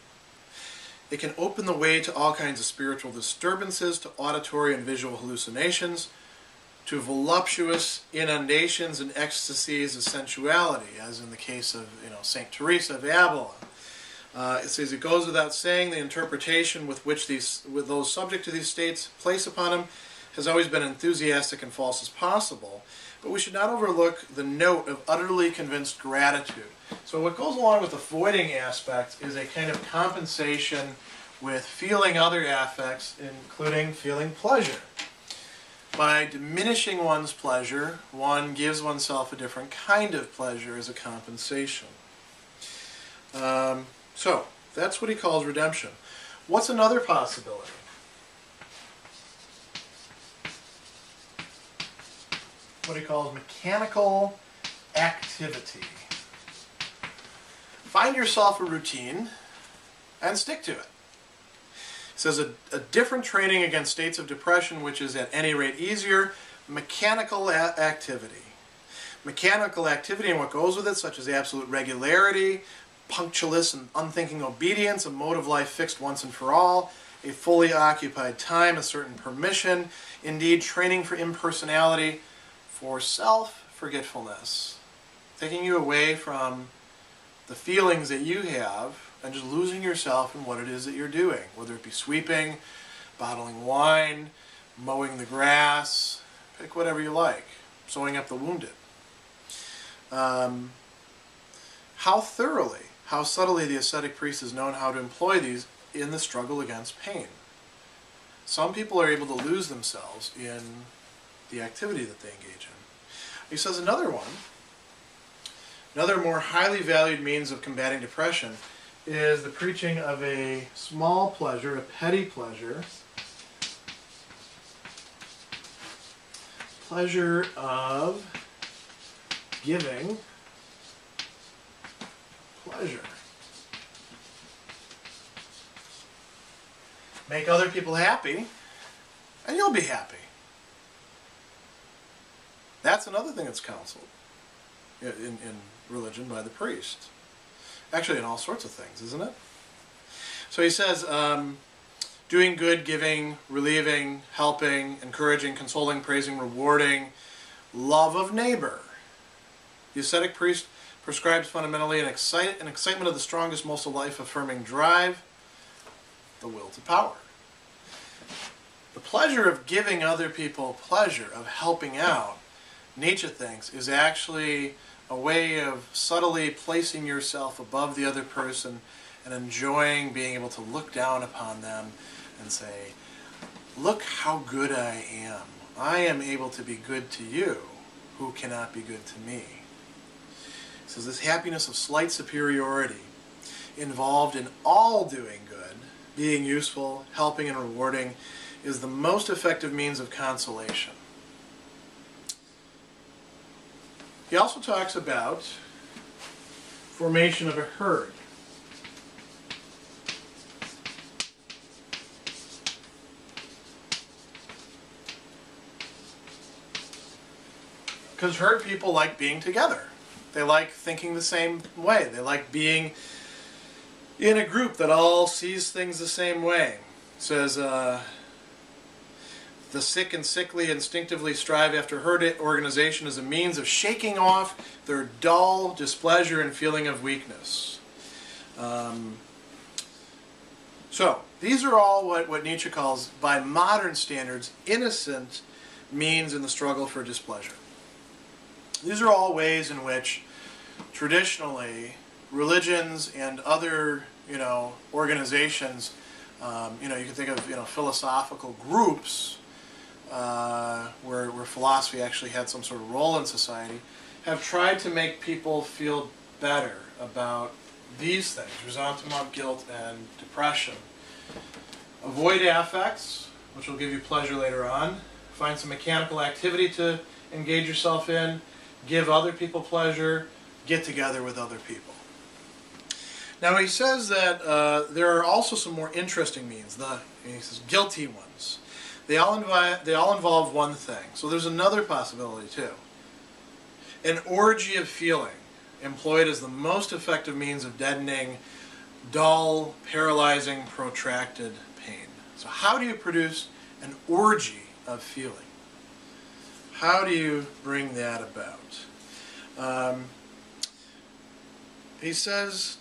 It can open the way to all kinds of spiritual disturbances, to auditory and visual hallucinations, to voluptuous inundations and ecstasies of sensuality, as in the case of, you know, Saint Teresa of Avila. Uh, it says, it goes without saying, the interpretation with which these, with those subject to these states place upon them has always been enthusiastic and false as possible, but we should not overlook the note of utterly convinced gratitude. So what goes along with the voiding aspect is a kind of compensation with feeling other affects, including feeling pleasure. By diminishing one's pleasure, one gives oneself a different kind of pleasure as a compensation. Um, so that's what he calls redemption. What's another possibility? What he calls mechanical activity. Find yourself a routine and stick to it. It says a, a different training against states of depression, which is at any rate easier, mechanical activity. Mechanical activity and what goes with it, such as absolute regularity, punctilious and unthinking obedience, a mode of life fixed once and for all, a fully occupied time, a certain permission, indeed training for impersonality, for self-forgetfulness, taking you away from the feelings that you have and just losing yourself in what it is that you're doing, whether it be sweeping, bottling wine, mowing the grass, pick whatever you like, sewing up the wounded. Um, how thoroughly, how subtly the ascetic priest has known how to employ these in the struggle against pain. Some people are able to lose themselves in the activity that they engage in. He says another one, another more highly valued means of combating depression is the preaching of a small pleasure, a petty pleasure, pleasure of giving pleasure. Make other people happy, and you'll be happy. That's another thing that's counseled in, in religion by the priest. Actually, in all sorts of things, isn't it? So he says, um, doing good, giving, relieving, helping, encouraging, consoling, praising, rewarding, love of neighbor. The ascetic priest prescribes fundamentally an, excite, an excitement of the strongest, most life-affirming drive, the will to power. The pleasure of giving other people pleasure, of helping out, Nietzsche thinks, is actually a way of subtly placing yourself above the other person and enjoying being able to look down upon them and say, look how good I am. I am able to be good to you who cannot be good to me. So this happiness of slight superiority involved in all doing good, being useful, helping and rewarding is the most effective means of consolation. He also talks about formation of a herd. Because herd people like being together. They like thinking the same way. They like being in a group that all sees things the same way. It says, uh, the sick and sickly instinctively strive after herd organization as a means of shaking off their dull displeasure and feeling of weakness. Um, so, these are all what, what Nietzsche calls, by modern standards, innocent means in the struggle for displeasure. These are all ways in which, traditionally, religions and other, you know, organizations, um, you know, you can think of, you know, philosophical groups uh, where, where philosophy actually had some sort of role in society, have tried to make people feel better about these things: ressentiment, guilt, and depression. Avoid affects, which will give you pleasure later on. Find some mechanical activity to engage yourself in. Give other people pleasure. Get together with other people. Now he says that uh, there are also some more interesting means, the, he says, guilty ones. They all, they all involve one thing. So there's another possibility too. An orgy of feeling, employed as the most effective means of deadening dull, paralyzing, protracted pain. So how do you produce an orgy of feeling? How do you bring that about? Um, he says,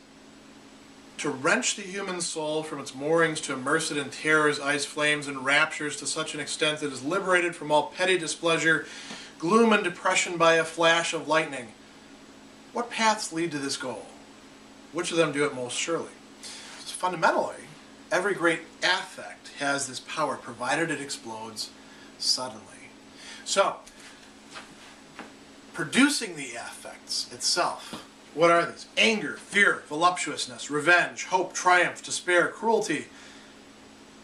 to wrench the human soul from its moorings, to immerse it in terrors, ice flames, and raptures to such an extent that it is liberated from all petty displeasure, gloom, and depression by a flash of lightning. What paths lead to this goal? Which of them do it most surely? So fundamentally, every great affect has this power, provided it explodes suddenly. So, producing the affects itself, what are these? Anger, fear, voluptuousness, revenge, hope, triumph, despair, cruelty.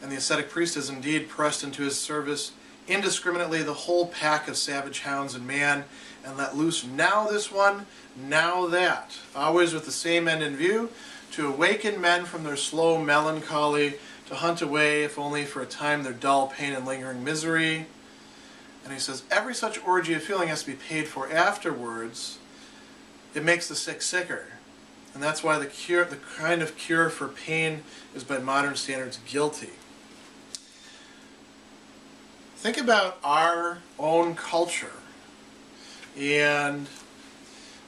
And the ascetic priest has indeed pressed into his service indiscriminately the whole pack of savage hounds and man, and let loose now this one, now that, always with the same end in view, to awaken men from their slow melancholy, to hunt away, if only for a time, their dull pain and lingering misery. And he says, every such orgy of feeling has to be paid for afterwards. It makes the sick sicker. And that's why the cure, the kind of cure for pain is by modern standards guilty. Think about our own culture and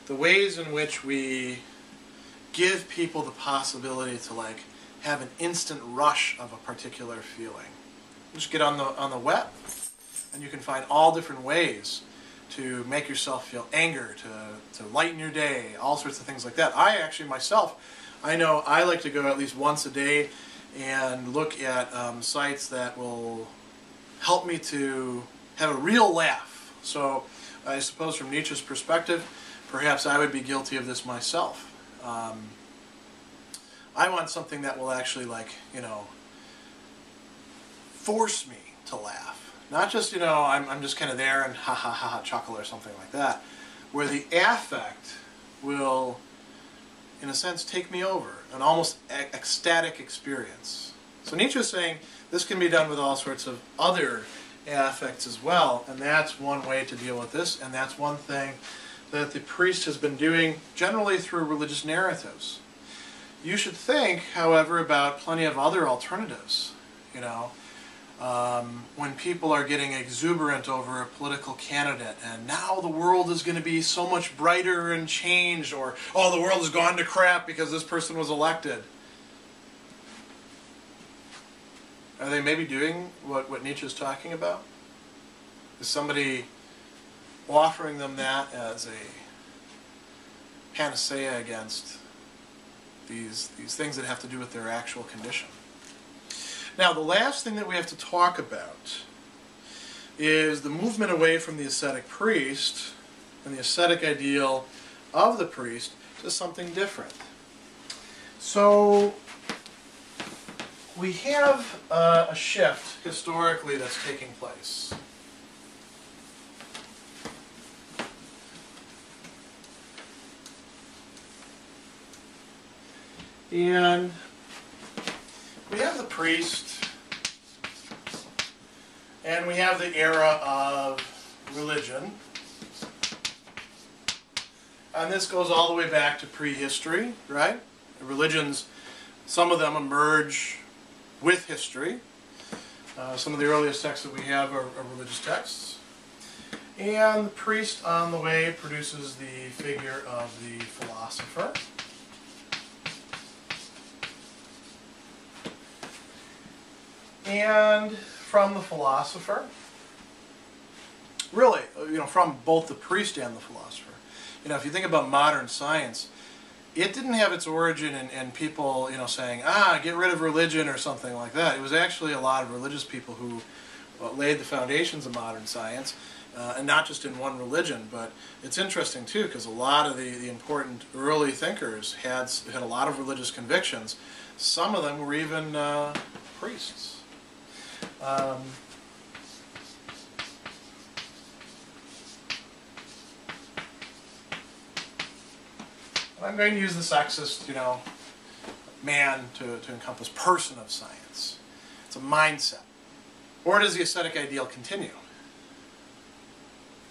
the ways in which we give people the possibility to like have an instant rush of a particular feeling. Just get on the on the web and you can find all different ways to make yourself feel anger, to, to lighten your day, all sorts of things like that. I actually myself, I know I like to go at least once a day and look at um, sites that will help me to have a real laugh. So I suppose from Nietzsche's perspective, perhaps I would be guilty of this myself. Um, I want something that will actually, like, you know, force me to laugh. Not just, you know, I'm, I'm just kind of there and ha ha ha ha chuckle or something like that, where the affect will, in a sense, take me over, an almost ec ecstatic experience. So Nietzsche is saying this can be done with all sorts of other affects as well, and that's one way to deal with this, and that's one thing that the priest has been doing generally through religious narratives. You should think, however, about plenty of other alternatives, you know. Um, when people are getting exuberant over a political candidate and now the world is going to be so much brighter and changed, or oh, the world has gone to crap because this person was elected. Are they maybe doing what, what Nietzsche is talking about? Is somebody offering them that as a panacea against these, these things that have to do with their actual condition? Now, the last thing that we have to talk about is the movement away from the ascetic priest and the ascetic ideal of the priest to something different. So, we have uh, a shift historically that's taking place. And we have the priest, and we have the era of religion, And this goes all the way back to prehistory, right? Religions, some of them emerge with history. Uh, some of the earliest texts that we have are, are religious texts. And the priest on the way produces the figure of the philosopher. And from the philosopher, really, you know, from both the priest and the philosopher. You know, if you think about modern science, it didn't have its origin in, in people, you know, saying, ah, get rid of religion or something like that. It was actually a lot of religious people who well, laid the foundations of modern science, uh, and not just in one religion. But it's interesting, too, because a lot of the, the important early thinkers had, had a lot of religious convictions. Some of them were even uh, priests. Um, I'm going to use the sexist, you know, man to, to encompass person of science. It's a mindset. Or does the ascetic ideal continue?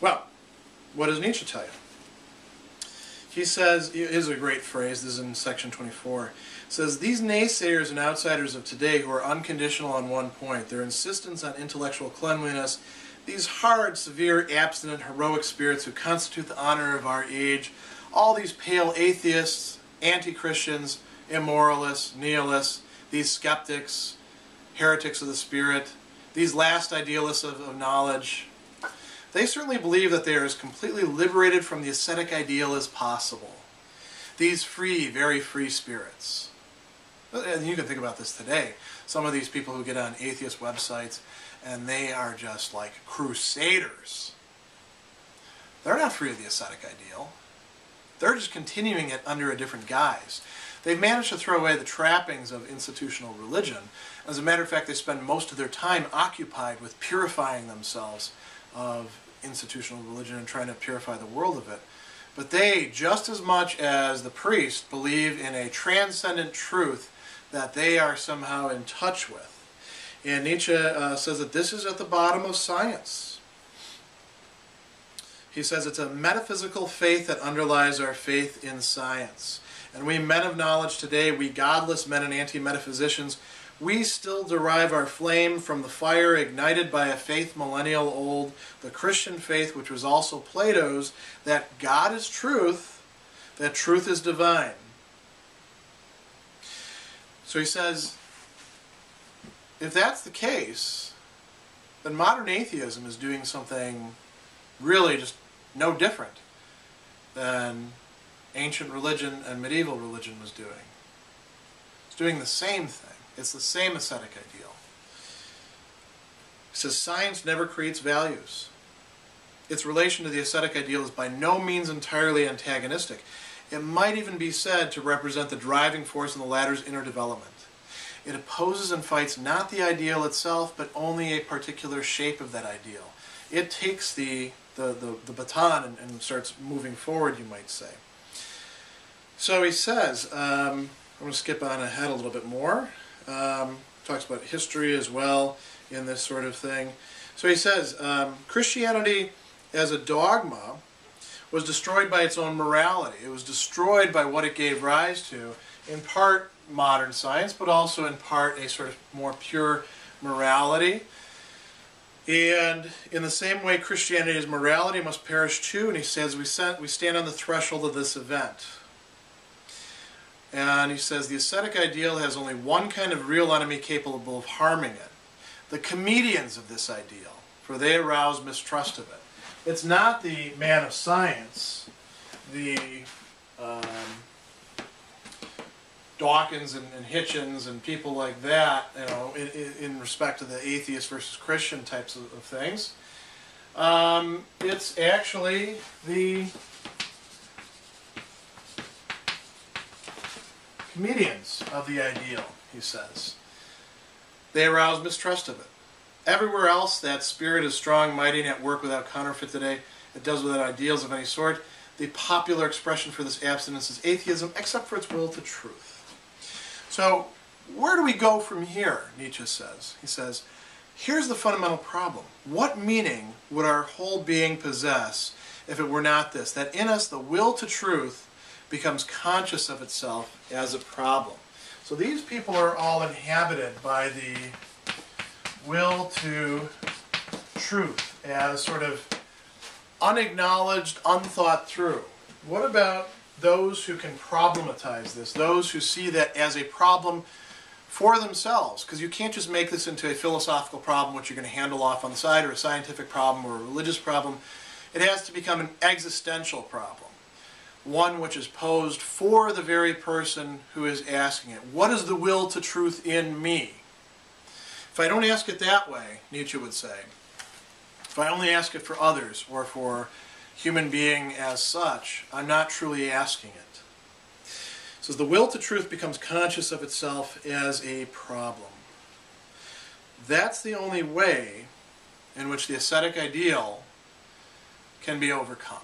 Well, what does Nietzsche tell you? He says, it is a great phrase, this is in section twenty-four. It says, these naysayers and outsiders of today who are unconditional on one point, their insistence on intellectual cleanliness, these hard, severe, abstinent, heroic spirits who constitute the honor of our age, all these pale atheists, anti-Christians, immoralists, nihilists, these skeptics, heretics of the spirit, these last idealists of, of knowledge, they certainly believe that they are as completely liberated from the ascetic ideal as possible. These free, very free spirits. And you can think about this today. Some of these people who get on atheist websites and they are just like crusaders. They're not free of the ascetic ideal. They're just continuing it under a different guise. They've managed to throw away the trappings of institutional religion. As a matter of fact, they spend most of their time occupied with purifying themselves of institutional religion and trying to purify the world of it. But they, just as much as the priest, believe in a transcendent truth that they are somehow in touch with. And Nietzsche uh, says that this is at the bottom of science. He says it's a metaphysical faith that underlies our faith in science. And we men of knowledge today, we godless men and anti-metaphysicians, we still derive our flame from the fire ignited by a faith millennial old, the Christian faith, which was also Plato's, that God is truth, that truth is divine. So he says, if that's the case, then modern atheism is doing something really just no different than ancient religion and medieval religion was doing. It's doing the same thing. It's the same ascetic ideal. It says science never creates values. Its relation to the ascetic ideal is by no means entirely antagonistic. It might even be said to represent the driving force in the latter's inner development. It opposes and fights not the ideal itself, but only a particular shape of that ideal. It takes the The, the, the baton and, and starts moving forward, you might say. So he says, um, I'm going to skip on ahead a little bit more. Um, talks about history as well in this sort of thing. So he says, um, Christianity as a dogma was destroyed by its own morality. It was destroyed by what it gave rise to, in part modern science, but also in part a sort of more pure morality. And in the same way, Christianity's morality must perish too. And he says, we stand on the threshold of this event. And he says, the ascetic ideal has only one kind of real enemy capable of harming it. The comedians of this ideal, for they arouse mistrust of it. It's not the man of science, the um, Dawkins and, and Hitchens and people like that, you know, in, in respect to the atheist versus Christian types of, of things. Um, it's actually the comedians of the ideal, he says. They arouse mistrust of it. Everywhere else, that spirit is strong, mighty, and at work without counterfeit today. It does without ideals of any sort. The popular expression for this abstinence is atheism, except for its will to truth. So, where do we go from here, Nietzsche says? He says, here's the fundamental problem. What meaning would our whole being possess if it were not this, that in us the will to truth becomes conscious of itself as a problem. So these people are all inhabited by the will to truth as sort of unacknowledged, unthought through. What about those who can problematize this, those who see that as a problem for themselves? Because you can't just make this into a philosophical problem which you're going to handle off on the side, or a scientific problem, or a religious problem. It has to become an existential problem, one which is posed for the very person who is asking it. What is the will to truth in me? If I don't ask it that way, Nietzsche would say, if I only ask it for others or for human being as such, I'm not truly asking it. So the will to truth becomes conscious of itself as a problem. That's the only way in which the ascetic ideal can be overcome.